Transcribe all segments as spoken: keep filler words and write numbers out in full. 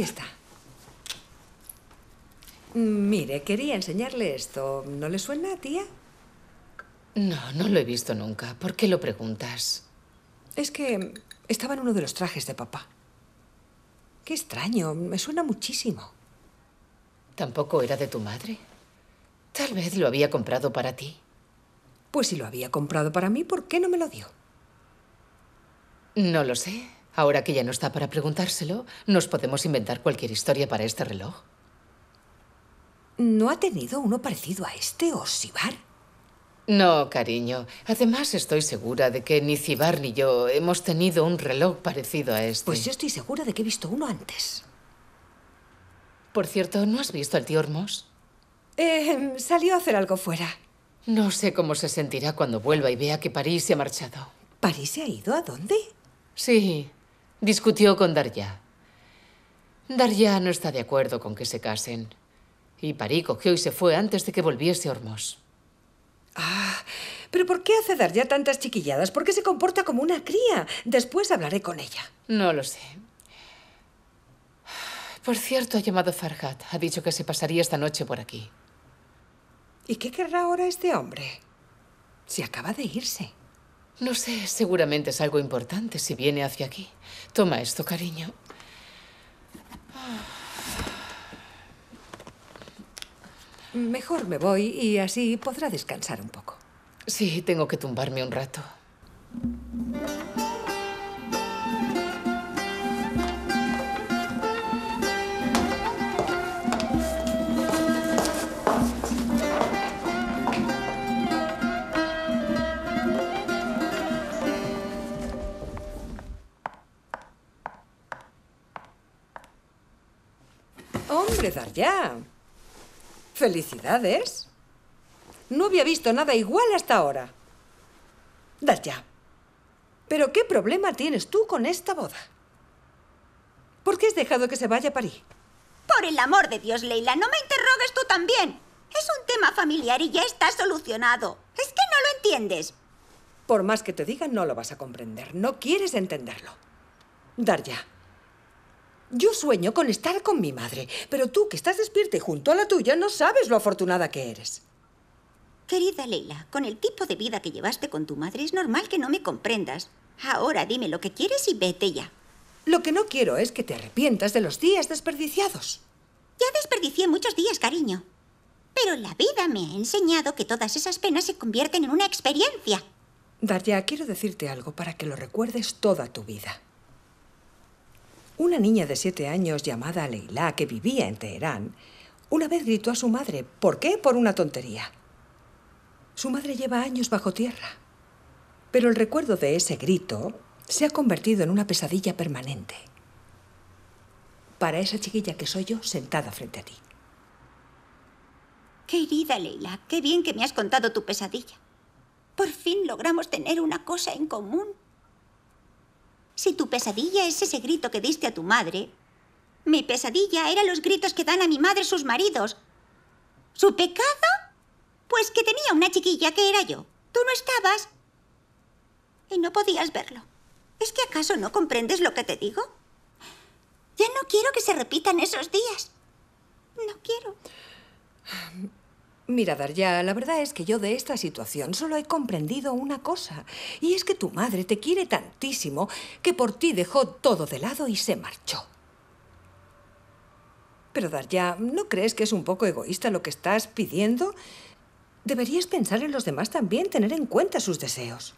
Aquí está. Mire, quería enseñarle esto. ¿No le suena, tía? No, no lo he visto nunca. ¿Por qué lo preguntas? Es que estaba en uno de los trajes de papá. Qué extraño, me suena muchísimo. ¿Tampoco era de tu madre? Tal vez lo había comprado para ti. Pues si lo había comprado para mí, ¿por qué no me lo dio? No lo sé. Ahora que ya no está para preguntárselo, nos podemos inventar cualquier historia para este reloj. ¿No ha tenido uno parecido a este o Sibar? No, cariño. Además, estoy segura de que ni Sibar ni yo hemos tenido un reloj parecido a este. Pues yo estoy segura de que he visto uno antes. Por cierto, ¿no has visto al tío Hormoz? Eh, salió a hacer algo fuera. No sé cómo se sentirá cuando vuelva y vea que París se ha marchado. ¿París se ha ido? ¿A dónde? Sí, discutió con Darya. Darya no está de acuerdo con que se casen. Y Parico cogió y se fue antes de que volviese Hormoz. Ah, ¿pero por qué hace Darya tantas chiquilladas? ¿Por qué se comporta como una cría? Después hablaré con ella. No lo sé. Por cierto, ha llamado Farhat. Ha dicho que se pasaría esta noche por aquí. ¿Y qué querrá ahora este hombre? Si acaba de irse. No sé, seguramente es algo importante si viene hacia aquí. Toma esto, cariño. Mejor me voy y así podrá descansar un poco. Sí, tengo que tumbarme un rato. ¡Hombre, Darya! ¡Felicidades! No había visto nada igual hasta ahora. Darya, ¿pero qué problema tienes tú con esta boda? ¿Por qué has dejado que se vaya a París? Por el amor de Dios, Leila, no me interrogues tú también. Es un tema familiar y ya está solucionado. Es que no lo entiendes. Por más que te digan, no lo vas a comprender. No quieres entenderlo. Darya, yo sueño con estar con mi madre, pero tú, que estás despierta y junto a la tuya, no sabes lo afortunada que eres. Querida Leila, con el tipo de vida que llevaste con tu madre es normal que no me comprendas. Ahora dime lo que quieres y vete ya. Lo que no quiero es que te arrepientas de los días desperdiciados. Ya desperdicié muchos días, cariño. Pero la vida me ha enseñado que todas esas penas se convierten en una experiencia. Darya, quiero decirte algo para que lo recuerdes toda tu vida. Una niña de siete años llamada Leila, que vivía en Teherán, una vez gritó a su madre. ¿Por qué? Por una tontería. Su madre lleva años bajo tierra. Pero el recuerdo de ese grito se ha convertido en una pesadilla permanente. Para esa chiquilla que soy yo, sentada frente a ti. Querida Leila, qué bien que me has contado tu pesadilla. Por fin logramos tener una cosa en común. Si tu pesadilla es ese grito que diste a tu madre, mi pesadilla era los gritos que dan a mi madre sus maridos. ¿Su pecado? Pues que tenía una chiquilla que era yo. Tú no estabas y no podías verlo. ¿Es que acaso no comprendes lo que te digo? Ya no quiero que se repitan esos días. No quiero. Mira, Darya, la verdad es que yo de esta situación solo he comprendido una cosa. Y es que tu madre te quiere tantísimo que por ti dejó todo de lado y se marchó. Pero, Darya, ¿no crees que es un poco egoísta lo que estás pidiendo? Deberías pensar en los demás también, tener en cuenta sus deseos.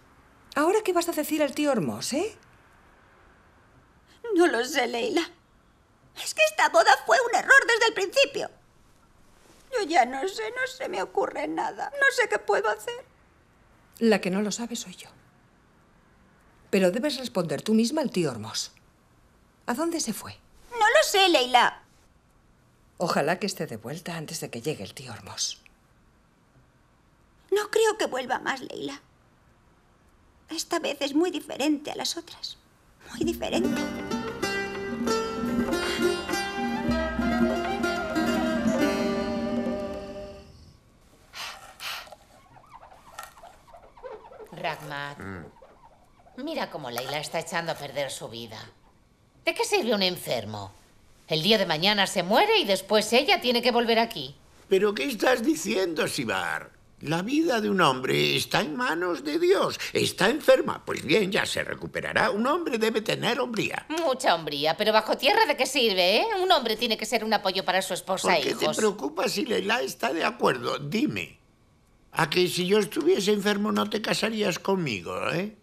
¿Ahora qué vas a decir al tío Hormoz, eh? No lo sé, Leila. Es que esta boda fue un error desde el principio. Yo ya no sé, no se me ocurre nada. No sé qué puedo hacer. La que no lo sabe soy yo. Pero debes responder tú misma al tío Hormoz. ¿A dónde se fue? No lo sé, Leila. Ojalá que esté de vuelta antes de que llegue el tío Hormoz. No creo que vuelva más, Leila. Esta vez es muy diferente a las otras. Muy diferente. Rahmat, mira cómo Leila está echando a perder su vida. ¿De qué sirve un enfermo? El día de mañana se muere y después ella tiene que volver aquí. ¿Pero qué estás diciendo, Sibar? La vida de un hombre está en manos de Dios. Está enferma. Pues bien, ya se recuperará. Un hombre debe tener hombría. Mucha hombría. Pero bajo tierra, ¿de qué sirve, eh? Un hombre tiene que ser un apoyo para su esposa e hijos. ¿Por qué te preocupa si Leila está de acuerdo? Dime. ¿A que si yo estuviese enfermo no te casarías conmigo, eh?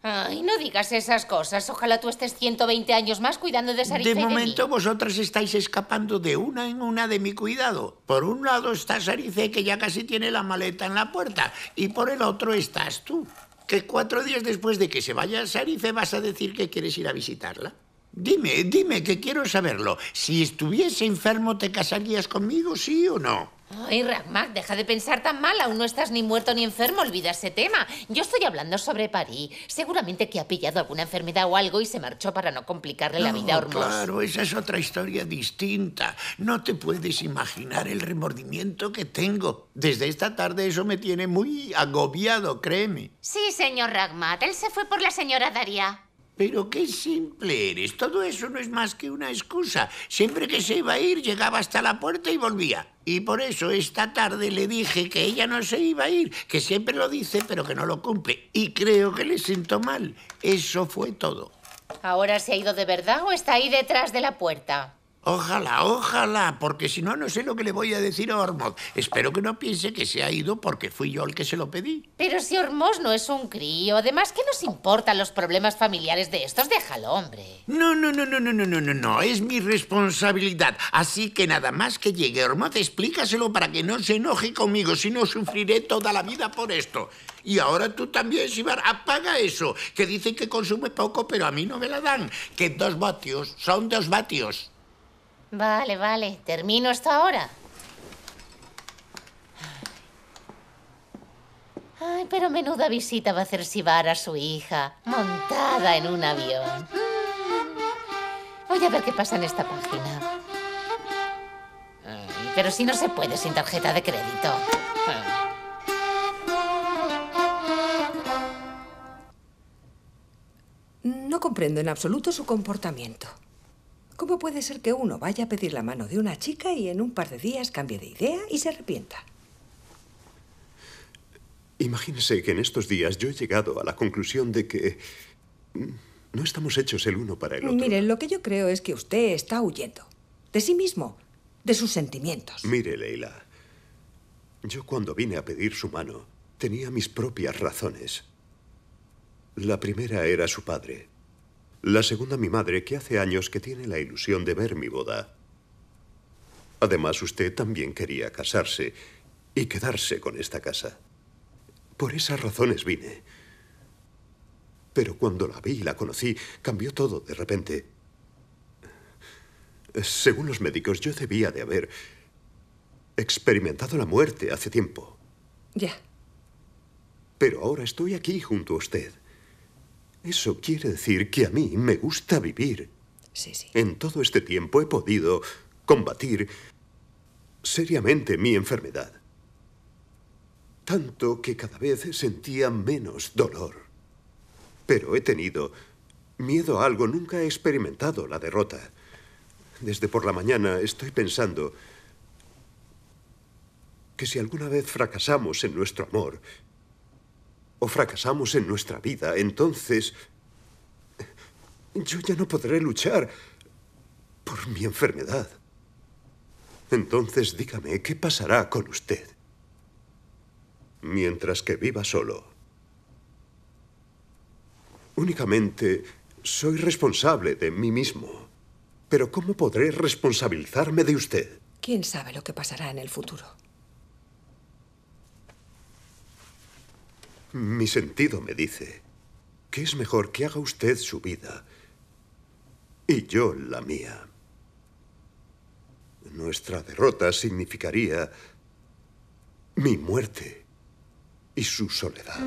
Ay, no digas esas cosas. Ojalá tú estés ciento veinte años más cuidando de Sharifeh. De momento de vosotras estáis escapando de una en una de mi cuidado. Por un lado está Sharifeh, que ya casi tiene la maleta en la puerta. Y por el otro estás tú, que cuatro días después de que se vaya Sharifeh vas a decir que quieres ir a visitarla. Dime, dime, que quiero saberlo. Si estuviese enfermo, ¿te casarías conmigo, sí o no? Ay, Rahmat, deja de pensar tan mal. Aún no estás ni muerto ni enfermo. Olvida ese tema. Yo estoy hablando sobre París. Seguramente que ha pillado alguna enfermedad o algo y se marchó para no complicarle no, la vida a Hormoz. Claro, esa es otra historia distinta. No te puedes imaginar el remordimiento que tengo. Desde esta tarde eso me tiene muy agobiado, créeme. Sí, señor Rahmat. Él se fue por la señora Darya. Pero qué simple eres. Todo eso no es más que una excusa. Siempre que se iba a ir, llegaba hasta la puerta y volvía. Y por eso esta tarde le dije que ella no se iba a ir, que siempre lo dice, pero que no lo cumple. Y creo que le sentó mal. Eso fue todo. ¿Ahora se ha ido de verdad o está ahí detrás de la puerta? Ojalá, ojalá, porque si no, no sé lo que le voy a decir a Hormoz. Espero que no piense que se ha ido porque fui yo el que se lo pedí. Pero si Hormoz no es un crío, además, ¿qué nos importan los problemas familiares de estos? Déjalo, hombre. No, no, no, no, no, no, no, no, no, es mi responsabilidad. Así que nada más que llegue Hormoz, explícaselo para que no se enoje conmigo, si no sufriré toda la vida por esto. Y ahora tú también, Sibar, apaga eso, que dicen que consume poco, pero a mí no me la dan, que dos vatios son dos vatios. Vale, vale. Termino esto ahora. Ay, pero menuda visita va a hacer Sibar a su hija, montada en un avión. Voy a ver qué pasa en esta página. Ay, pero si no se puede sin tarjeta de crédito. No comprendo en absoluto su comportamiento. ¿Cómo puede ser que uno vaya a pedir la mano de una chica y en un par de días cambie de idea y se arrepienta? Imagínese que en estos días yo he llegado a la conclusión de que no estamos hechos el uno para el otro. Miren, lo que yo creo es que usted está huyendo de sí mismo, de sus sentimientos. Mire, Leila, yo cuando vine a pedir su mano tenía mis propias razones. La primera era su padre. La segunda, mi madre, que hace años que tiene la ilusión de ver mi boda. Además, usted también quería casarse y quedarse con esta casa. Por esas razones vine. Pero cuando la vi y la conocí, cambió todo de repente. Según los médicos, yo debía de haber experimentado la muerte hace tiempo. Ya. Pero ahora estoy aquí junto a usted. Eso quiere decir que a mí me gusta vivir. Sí, sí. En todo este tiempo he podido combatir seriamente mi enfermedad. Tanto que cada vez sentía menos dolor. Pero he tenido miedo a algo. Nunca he experimentado la derrota. Desde por la mañana estoy pensando que si alguna vez fracasamos en nuestro amor o fracasamos en nuestra vida, entonces yo ya no podré luchar por mi enfermedad. Entonces dígame, ¿qué pasará con usted? Mientras que viva solo, únicamente soy responsable de mí mismo. Pero ¿cómo podré responsabilizarme de usted? ¿Quién sabe lo que pasará en el futuro? Mi sentido me dice que es mejor que haga usted su vida y yo la mía. Nuestra derrota significaría mi muerte y su soledad.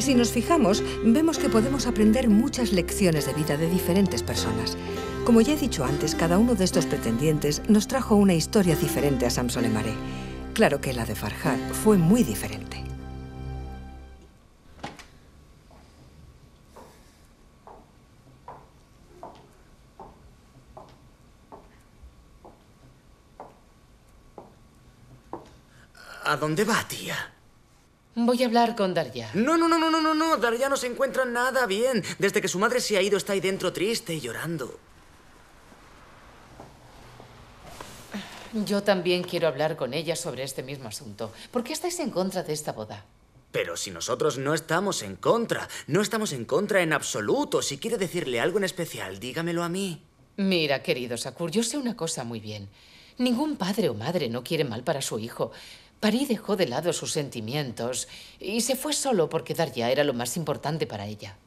Si nos fijamos, vemos que podemos aprender muchas lecciones de vida de diferentes personas. Como ya he dicho antes, cada uno de estos pretendientes nos trajo una historia diferente a Shamsolemareh. Claro que la de Farhad fue muy diferente. ¿A dónde va, tía? Voy a hablar con Darya. No, no, no, no, no, no. Darya no se encuentra nada bien. Desde que su madre se ha ido está ahí dentro triste y llorando. Yo también quiero hablar con ella sobre este mismo asunto. ¿Por qué estáis en contra de esta boda? Pero si nosotros no estamos en contra. No estamos en contra en absoluto. Si quiere decirle algo en especial, dígamelo a mí. Mira, querido Shakur, yo sé una cosa muy bien. Ningún padre o madre no quiere mal para su hijo. París dejó de lado sus sentimientos y se fue solo porque Darya era lo más importante para ella.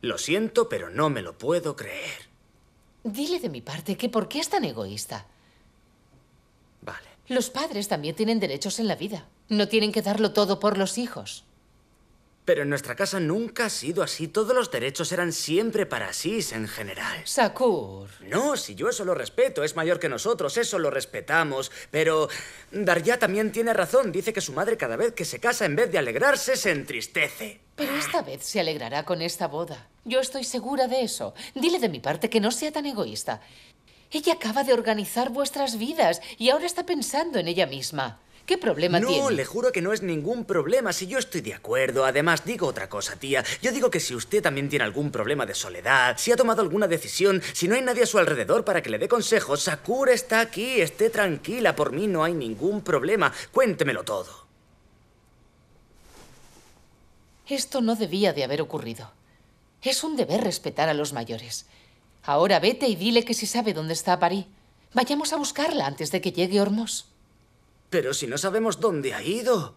Lo siento, pero no me lo puedo creer. Dile de mi parte que por qué es tan egoísta. Vale. Los padres también tienen derechos en la vida. No tienen que darlo todo por los hijos. Pero en nuestra casa nunca ha sido así. Todos los derechos eran siempre para sí en general. Shakur. No, si yo eso lo respeto. Es mayor que nosotros, eso lo respetamos. Pero Darya también tiene razón. Dice que su madre cada vez que se casa, en vez de alegrarse, se entristece. Pero esta vez se alegrará con esta boda. Yo estoy segura de eso. Dile de mi parte que no sea tan egoísta. Ella acaba de organizar vuestras vidas y ahora está pensando en ella misma. ¿Qué problema tiene? No, le juro que no es ningún problema, si yo estoy de acuerdo. Además, digo otra cosa, tía. Yo digo que si usted también tiene algún problema de soledad, si ha tomado alguna decisión, si no hay nadie a su alrededor para que le dé consejos, Shakur está aquí, esté tranquila. Por mí no hay ningún problema. Cuéntemelo todo. Esto no debía de haber ocurrido. Es un deber respetar a los mayores. Ahora vete y dile que si sabe dónde está París, vayamos a buscarla antes de que llegue Hormoz. Pero si no sabemos dónde ha ido.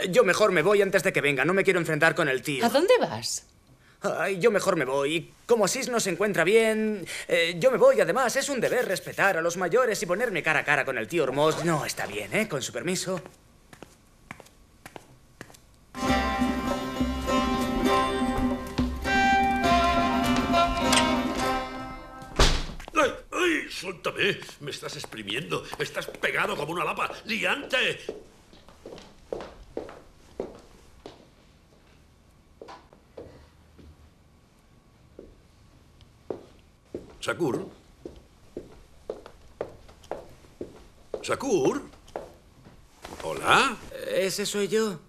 Eh, yo mejor me voy antes de que venga. No me quiero enfrentar con el tío. ¿A dónde vas? Ay, yo mejor me voy. Como Asís no se encuentra bien, eh, yo me voy. Además, es un deber respetar a los mayores y ponerme cara a cara con el tío Hormoz. No está bien, ¿eh? Con su permiso. Suéltame, me estás exprimiendo, estás pegado como una lapa, liante. Shakur. Shakur. Hola. ¿Ese soy yo?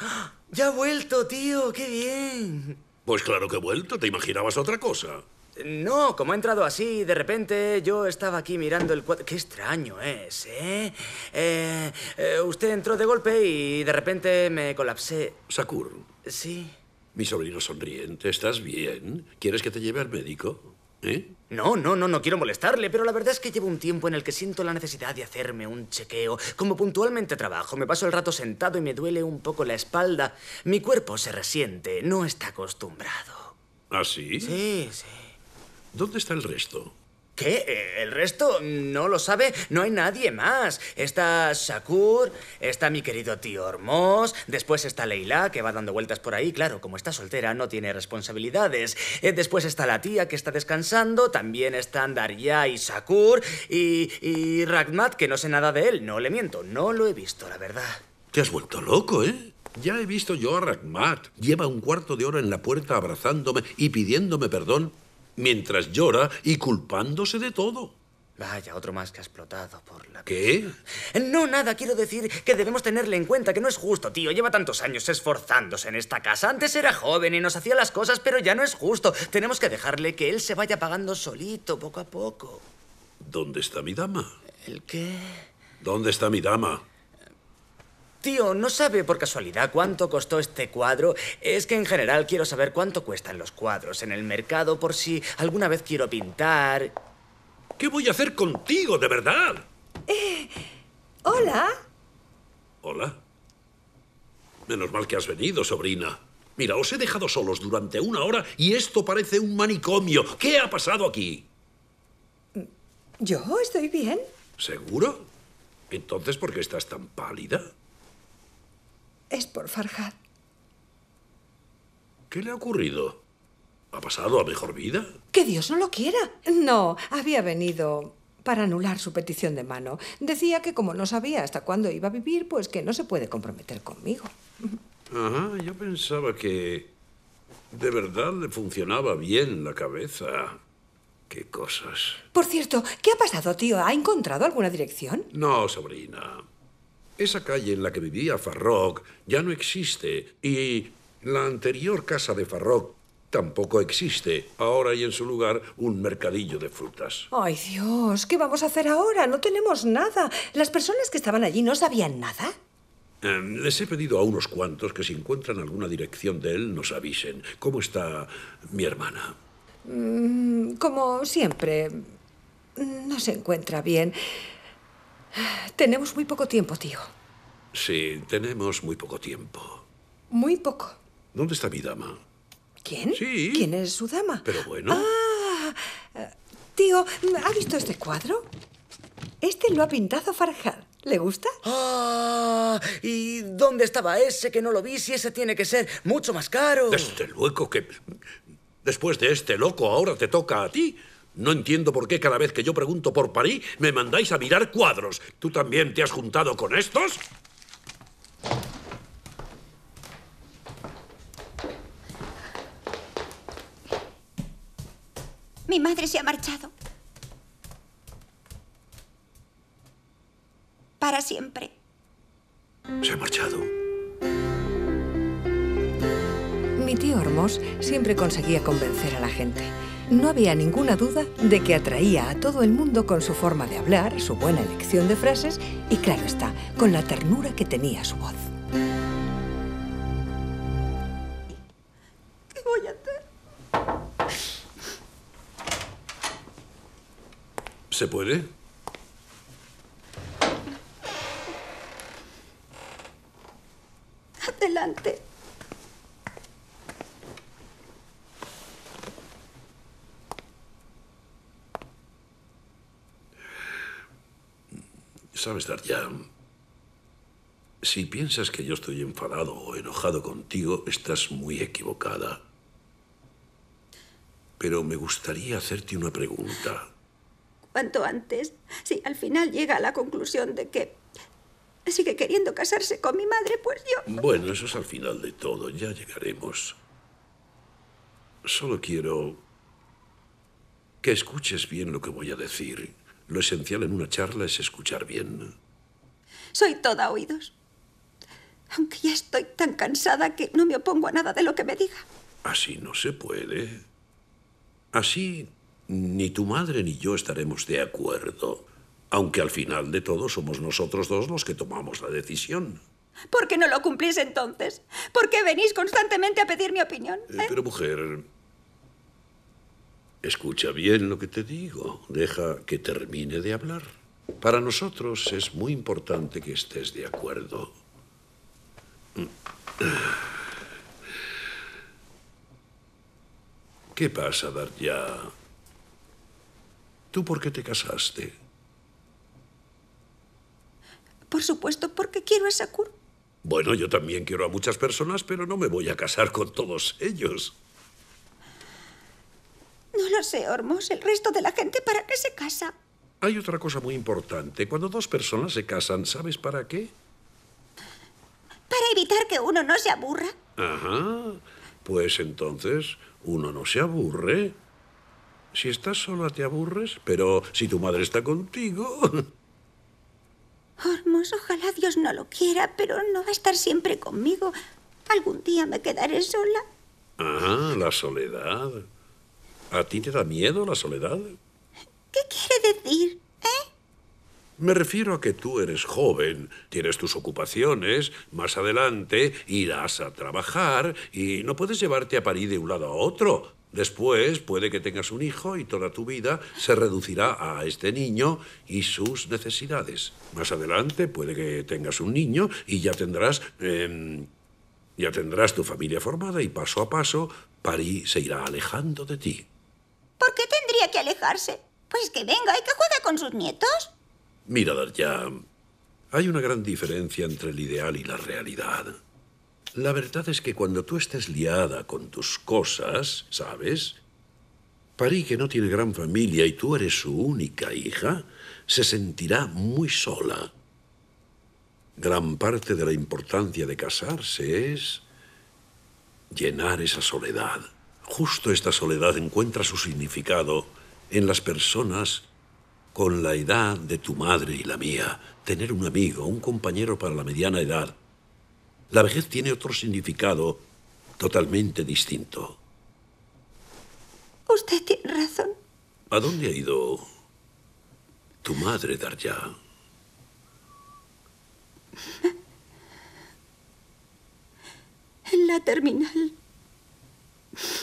¡Ah! Ya ha vuelto, tío, qué bien. Pues claro que he vuelto, ¿te imaginabas otra cosa? No, como he entrado así, de repente yo estaba aquí mirando el cuadro. Qué extraño es, ¿eh? Eh, eh usted entró de golpe y de repente me colapsé. Shakur. Sí. Mi sobrino sonriente, ¿estás bien? ¿Quieres que te lleve al médico? ¿Eh? No, no, no, no quiero molestarle, pero la verdad es que llevo un tiempo en el que siento la necesidad de hacerme un chequeo. Como puntualmente trabajo, me paso el rato sentado y me duele un poco la espalda. Mi cuerpo se resiente, no está acostumbrado. ¿Ah, sí? Sí, sí. ¿Dónde está el resto? ¿Qué? ¿El resto? ¿No lo sabe? No hay nadie más. Está Shakur, está mi querido tío Hormoz, después está Leila, que va dando vueltas por ahí. Claro, como está soltera, no tiene responsabilidades. Después está la tía, que está descansando. También están Darya y Shakur. Y, y Rahmat, que no sé nada de él. No le miento, no lo he visto, la verdad. Te has vuelto loco, ¿eh? Ya he visto yo a Rahmat. Lleva un cuarto de hora en la puerta abrazándome y pidiéndome perdón. Mientras llora y culpándose de todo. Vaya, otro más que ha explotado por la... ¿Qué? No, nada, quiero decir que debemos tenerle en cuenta, que no es justo, tío. Lleva tantos años esforzándose en esta casa. Antes era joven y nos hacía las cosas, pero ya no es justo. Tenemos que dejarle que él se vaya pagando solito, poco a poco. ¿Dónde está mi dama? ¿El qué? ¿Dónde está mi dama? Tío, ¿no sabe por casualidad cuánto costó este cuadro? Es que en general quiero saber cuánto cuestan los cuadros en el mercado por si alguna vez quiero pintar. ¿Qué voy a hacer contigo, de verdad? Eh, hola. Hola. Menos mal que has venido, sobrina. Mira, os he dejado solos durante una hora y esto parece un manicomio. ¿Qué ha pasado aquí? Yo estoy bien. ¿Seguro? Entonces, ¿por qué estás tan pálida? Es por Farhad. ¿Qué le ha ocurrido? ¿Ha pasado a mejor vida? ¡Que Dios no lo quiera! No, había venido para anular su petición de mano. Decía que como no sabía hasta cuándo iba a vivir, pues que no se puede comprometer conmigo. Ajá, yo pensaba que de verdad le funcionaba bien la cabeza. ¡Qué cosas! Por cierto, ¿qué ha pasado, tío? ¿Ha encontrado alguna dirección? No, sobrina. Esa calle en la que vivía Farrokh ya no existe y la anterior casa de Farrokh tampoco existe. Ahora hay en su lugar un mercadillo de frutas. ¡Ay, Dios! ¿Qué vamos a hacer ahora? No tenemos nada. ¿Las personas que estaban allí no sabían nada? Eh, les he pedido a unos cuantos que si encuentran alguna dirección de él nos avisen. ¿Cómo está mi hermana? Mm, como siempre, no se encuentra bien. Tenemos muy poco tiempo, tío. Sí, tenemos muy poco tiempo. Muy poco. ¿Dónde está mi dama? ¿Quién? Sí. ¿Quién es su dama? Pero bueno... Ah, tío, ¿ha visto este cuadro? Este lo ha pintado Farhad. ¿Le gusta? Ah, ¿y dónde estaba ese que no lo vi? Si ese tiene que ser mucho más caro. Desde luego que... Después de este loco, ahora te toca a ti. No entiendo por qué cada vez que yo pregunto por París me mandáis a mirar cuadros. ¿Tú también te has juntado con estos? Mi madre se ha marchado. Para siempre. ¿Se ha marchado? Mi tío Hormoz siempre conseguía convencer a la gente. No había ninguna duda de que atraía a todo el mundo con su forma de hablar, su buena elección de frases y, claro está, con la ternura que tenía su voz. ¿Qué voy a hacer? ¿Se puede? Adelante. Sabes, Darya, si piensas que yo estoy enfadado o enojado contigo, estás muy equivocada. Pero me gustaría hacerte una pregunta. Cuanto antes, si al final llega a la conclusión de que sigue queriendo casarse con mi madre, pues yo... Bueno, eso es al final de todo, ya llegaremos. Solo quiero que escuches bien lo que voy a decir. Lo esencial en una charla es escuchar bien. Soy toda oídos. Aunque ya estoy tan cansada que no me opongo a nada de lo que me diga. Así no se puede. Así ni tu madre ni yo estaremos de acuerdo. Aunque al final de todo somos nosotros dos los que tomamos la decisión. ¿Por qué no lo cumplís entonces? ¿Por qué venís constantemente a pedir mi opinión? ¿eh? Eh, pero mujer... Escucha bien lo que te digo. Deja que termine de hablar. Para nosotros es muy importante que estés de acuerdo. ¿Qué pasa, Darya? ¿Tú por qué te casaste? Por supuesto, porque quiero a Shakur. Bueno, yo también quiero a muchas personas, pero no me voy a casar con todos ellos. No lo sé, Hormoz. El resto de la gente, ¿para qué se casa? Hay otra cosa muy importante. Cuando dos personas se casan, ¿sabes para qué? Para evitar que uno no se aburra. Ajá. Pues entonces, uno no se aburre. Si estás sola, te aburres, pero si tu madre está contigo... Hormoz, ojalá Dios no lo quiera, pero no va a estar siempre conmigo. Algún día me quedaré sola. Ah, la soledad... ¿A ti te da miedo la soledad? ¿Qué quiere decir, eh? Me refiero a que tú eres joven, tienes tus ocupaciones, más adelante irás a trabajar y no puedes llevarte a París de un lado a otro. Después puede que tengas un hijo y toda tu vida se reducirá a este niño y sus necesidades. Más adelante puede que tengas un niño y ya tendrás... Eh, ya tendrás tu familia formada y paso a paso París se irá alejando de ti. ¿Por qué tendría que alejarse? Pues que venga y que juegue con sus nietos. Mira, Darya, hay una gran diferencia entre el ideal y la realidad. La verdad es que cuando tú estés liada con tus cosas, ¿sabes? París, que no tiene gran familia y tú eres su única hija, se sentirá muy sola. Gran parte de la importancia de casarse es llenar esa soledad. Justo esta soledad encuentra su significado en las personas con la edad de tu madre y la mía, tener un amigo, un compañero para la mediana edad. La vejez tiene otro significado totalmente distinto. Usted tiene razón. ¿A dónde ha ido tu madre, Darya? En la terminal.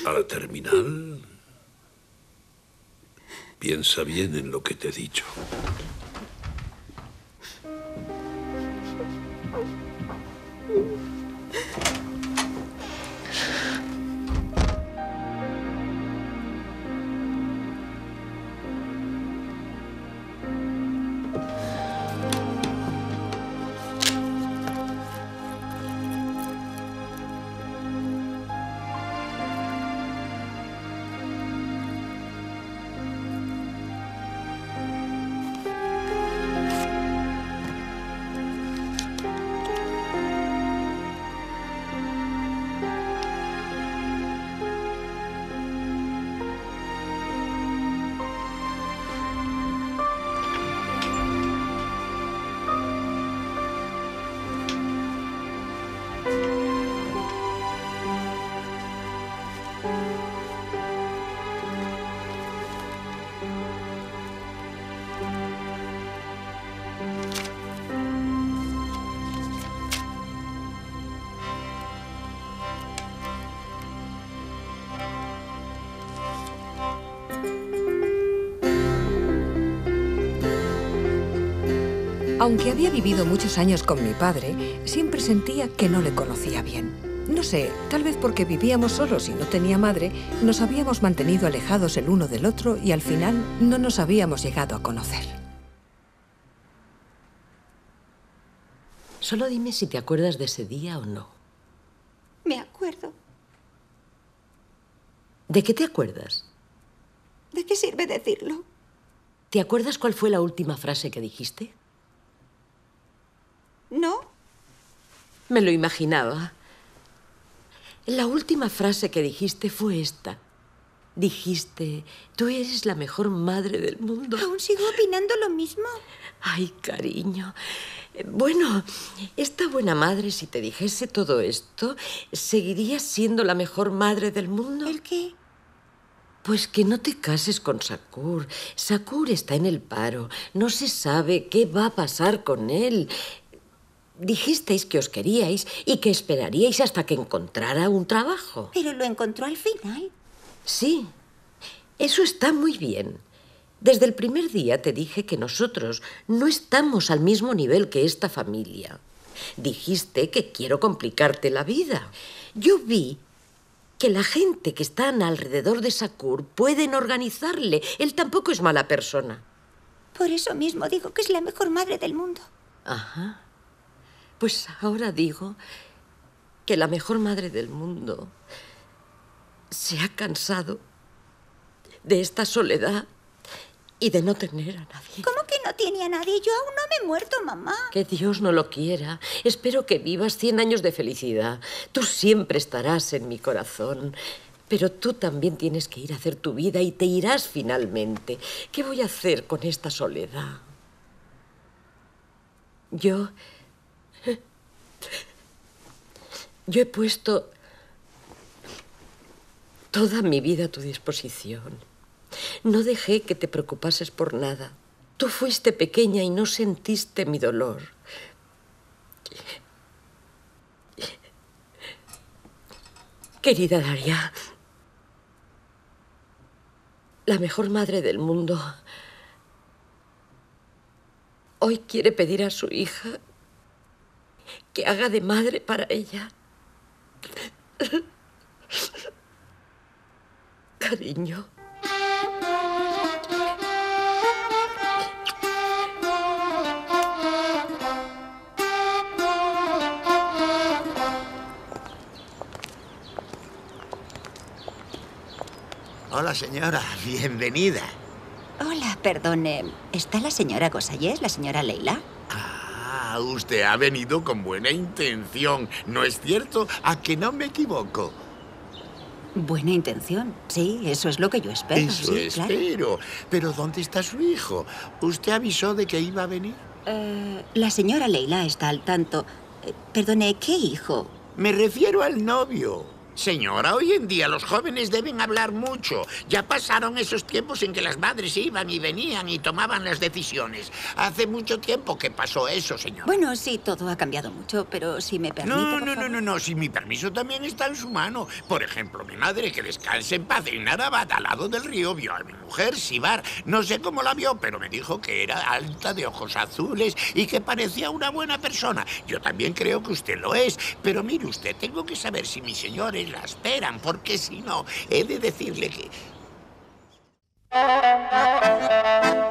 ¿A la terminal? Piensa bien en lo que te he dicho. Aunque había vivido muchos años con mi padre, siempre sentía que no le conocía bien. No sé, tal vez porque vivíamos solos y no tenía madre, nos habíamos mantenido alejados el uno del otro y al final no nos habíamos llegado a conocer. Solo dime si te acuerdas de ese día o no. Me acuerdo. ¿De qué te acuerdas? ¿De qué sirve decirlo? ¿Te acuerdas cuál fue la última frase que dijiste? ¿No? Me lo imaginaba. La última frase que dijiste fue esta. Dijiste, tú eres la mejor madre del mundo. ¿Aún sigo opinando lo mismo? Ay, cariño. Bueno, esta buena madre, si te dijese todo esto, ¿seguirías siendo la mejor madre del mundo? ¿El qué? Pues que no te cases con Shakur. Shakur está en el paro. No se sabe qué va a pasar con él. Dijisteis que os queríais y que esperaríais hasta que encontrara un trabajo. Pero lo encontró al final. Sí, eso está muy bien. Desde el primer día te dije que nosotros no estamos al mismo nivel que esta familia. Dijiste que quiero complicarte la vida. Yo vi que la gente que está alrededor de Shakur pueden organizarle. Él tampoco es mala persona. Por eso mismo digo que es la mejor madre del mundo. Ajá. Pues ahora digo que la mejor madre del mundo se ha cansado de esta soledad y de no tener a nadie. ¿Cómo que no tiene a nadie? Yo aún no me he muerto, mamá. Que Dios no lo quiera. Espero que vivas cien años de felicidad. Tú siempre estarás en mi corazón. Pero tú también tienes que ir a hacer tu vida y te irás finalmente. ¿Qué voy a hacer con esta soledad? Yo... Yo he puesto toda mi vida a tu disposición. No dejé que te preocupases por nada. Tú fuiste pequeña y no sentiste mi dolor. Querida Darya, la mejor madre del mundo hoy quiere pedir a su hija que haga de madre para ella. Cariño. Hola, señora. Bienvenida. Hola, perdone. ¿Está la señora Gosayés, la señora Leila? Usted ha venido con buena intención, ¿no es cierto? ¿A que no me equivoco? Buena intención. Sí, eso es lo que yo espero. Eso sí, espero. Claro. Pero ¿dónde está su hijo? ¿Usted avisó de que iba a venir? Eh, la señora Leila está al tanto. Eh, perdone, ¿qué hijo? Me refiero al novio. Señora, hoy en día los jóvenes deben hablar mucho. Ya pasaron esos tiempos en que las madres iban y venían y tomaban las decisiones. Hace mucho tiempo que pasó eso, señora. Bueno, sí, todo ha cambiado mucho, pero si me permite... No, no, no, no, no, si mi permiso también está en su mano. Por ejemplo, mi madre, que descanse en paz, en Nara Bata, al lado del río, vio a mi mujer, Sibar. No sé cómo la vio, pero me dijo que era alta, de ojos azules y que parecía una buena persona. Yo también creo que usted lo es, pero mire usted, tengo que saber si mi señor la esperan, porque si no, he de decirle que...